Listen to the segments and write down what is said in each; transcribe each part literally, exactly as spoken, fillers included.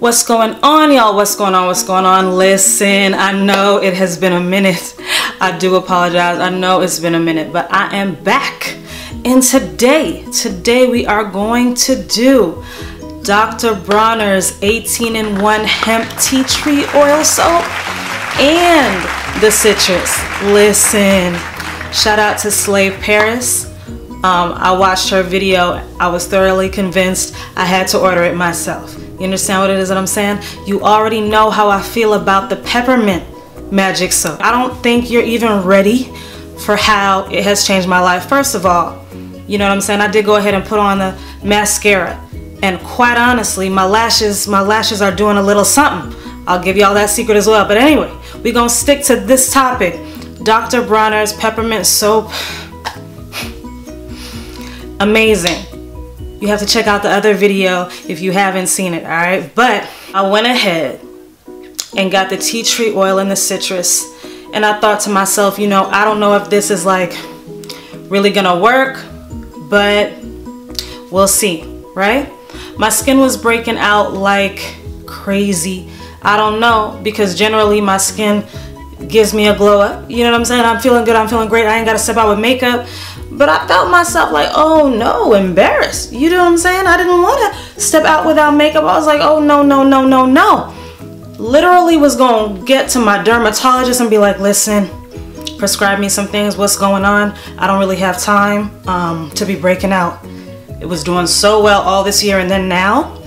What's going on, y'all? What's going on? What's going on? Listen, I know it has been a minute. I do apologize. I know it's been a minute, but I am back. And today, today we are going to do Doctor Bronner's eighteen in one hemp tea tree oil soap and the citrus. Listen, shout out to Slay Paris. Um, I watched her video. I was thoroughly convinced. I had to order it myself. You understand what it is that I'm saying? You already know how I feel about the peppermint magic soap. I don't think you're even ready for how it has changed my life. First of all, you know what I'm saying? I did go ahead and put on the mascara, and quite honestly, my lashes, my lashes are doing a little something. I'll give y'all that secret as well. But anyway, we're gonna stick to this topic. Doctor Bronner's peppermint soap, amazing. You have to check out the other video if you haven't seen it, all right? But I went ahead and got the tea tree oil and the citrus, and I thought to myself, you know, I don't know if this is like really gonna work, but we'll see, right? My skin was breaking out like crazy. I don't know, because generally my skin gives me a glow up. You know what I'm saying? I'm feeling good, I'm feeling great, I ain't gotta step out with makeup. But I felt myself like, oh no, embarrassed. You know what I'm saying? I didn't want to step out without makeup. I was like, oh no, no, no, no, no. Literally was going to get to my dermatologist and be like, listen, prescribe me some things. What's going on? I don't really have time um, to be breaking out. It was doing so well all this year, and then now,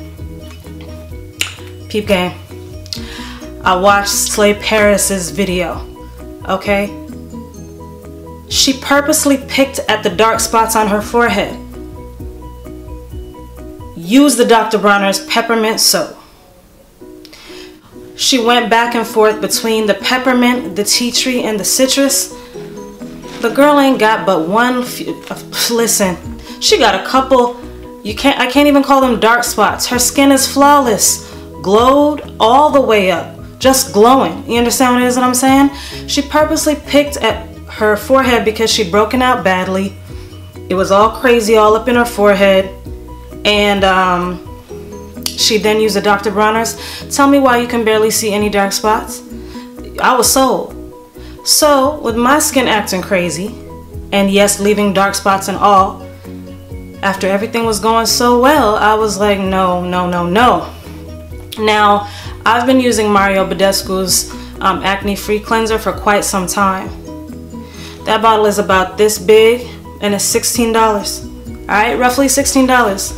peep game. I watched Slay Paris's video, okay? She purposely picked at the dark spots on her forehead. Used the Doctor Bronner's peppermint soap. She went back and forth between the peppermint, the tea tree, and the citrus. The girl ain't got but one few, uh, listen, she got a couple, you can't, I can't even call them dark spots. Her skin is flawless, glowed all the way up, just glowing. You understand what it is that I'm saying? She purposely picked at her forehead because she'd broken out badly. It was all crazy all up in her forehead, and um, she then used a Doctor Bronner's. Tell me why you can barely see any dark spots. I was sold. So with my skin acting crazy, and yes, leaving dark spots and all, after everything was going so well, I was like, no, no, no, no. Now, I've been using Mario Badescu's um, acne free cleanser for quite some time. That bottle is about this big, and it's sixteen dollars. All right, roughly sixteen dollars.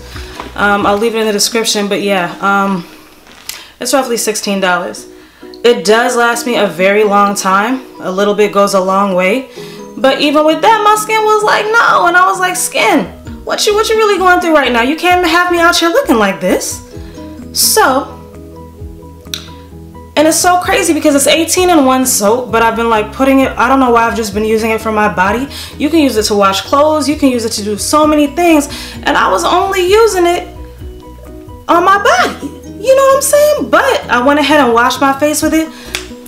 Um, I'll leave it in the description, but yeah, um, it's roughly sixteen dollars. It does last me a very long time. A little bit goes a long way. But even with that, my skin was like, no. And I was like, skin, what you, what you really going through right now? You can't have me out here looking like this. So, and it's so crazy because it's eighteen in one soap, but I've been like putting it, I don't know why, I've just been using it for my body. You can use it to wash clothes, you can use it to do so many things, and I was only using it on my body. You know what I'm saying? But I went ahead and washed my face with it.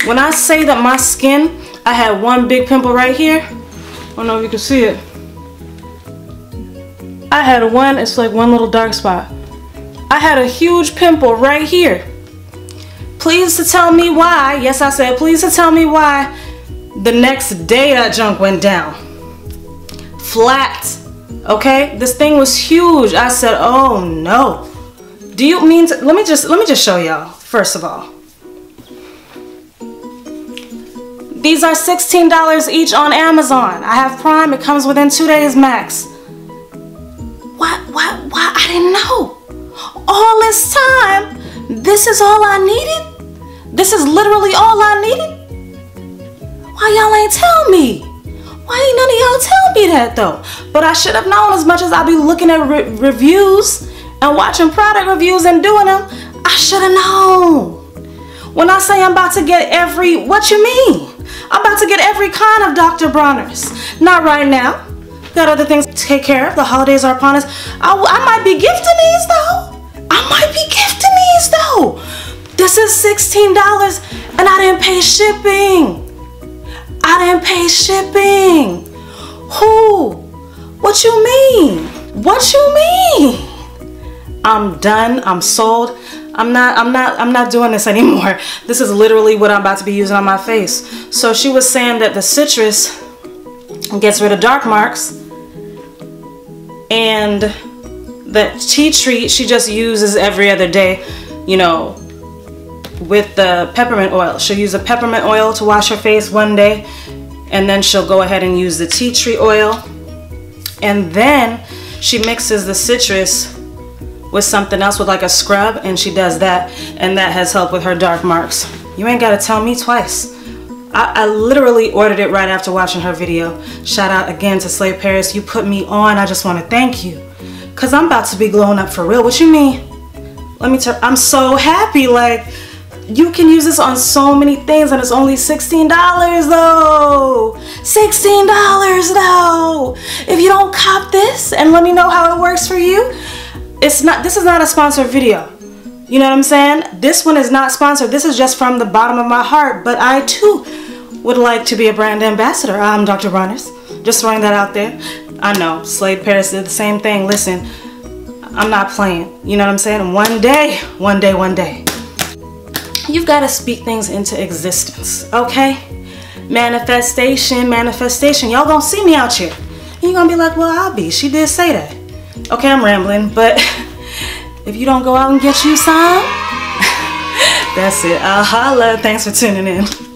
When I say that my skin, I had one big pimple right here. I don't know if you can see it. I had one, it's like one little dark spot. I had a huge pimple right here. Please to tell me why, yes I said please to tell me why, the next day that junk went down. Flat, okay? This thing was huge. I said, oh no. Do you mean to, let me just, let me just show y'all, first of all. These are sixteen dollars each on Amazon. I have Prime, it comes within two days max. Why, why, why, I didn't know. All this time, this is all I needed? This is literally all I needed? Why y'all ain't tell me? Why ain't none of y'all tell me that though? But I should have known, as much as I be looking at re reviews and watching product reviews and doing them, I should have known. When I say I'm about to get every, what you mean? I'm about to get every kind of Doctor Bronner's. Not right now. Got other things to take care of. The holidays are upon us. I, I might be gifting these though. I might be gifting these though. This is sixteen dollars and I didn't pay shipping. I didn't pay shipping. Who? What you mean? What you mean? I'm done. I'm sold. I'm not, I'm not, I'm not doing this anymore. This is literally what I'm about to be using on my face. So she was saying that the citrus gets rid of dark marks, and the tea tree she just uses every other day, you know, with the peppermint oil. She'll use a peppermint oil to wash her face one day, and then she'll go ahead and use the tea tree oil, and then she mixes the citrus with something else, with like a scrub, and she does that, and that has helped with her dark marks. You ain't gotta tell me twice. I, I literally ordered it right after watching her video. Shout out again to Slay Paris. You put me on. I just want to thank you, because I'm about to be glowing up for real. What you mean? Let me tell, I'm so happy. Like, you can use this on so many things, and it's only sixteen dollars though. sixteen dollars though. If you don't cop this and let me know how it works for you, it's not, this is not a sponsored video. You know what I'm saying? This one is not sponsored. This is just from the bottom of my heart, but I too would like to be a brand ambassador. I'm Doctor Bronner's. Just throwing that out there. I know, Slay Paris did the same thing. Listen, I'm not playing. You know what I'm saying? One day, one day, one day. You've got to speak things into existence, okay? Manifestation, manifestation. Y'all gonna see me out here. And you're gonna be like, well, I'll be. She did say that. Okay, I'm rambling, but if you don't go out and get you some, that's it. I'll holla. Thanks for tuning in.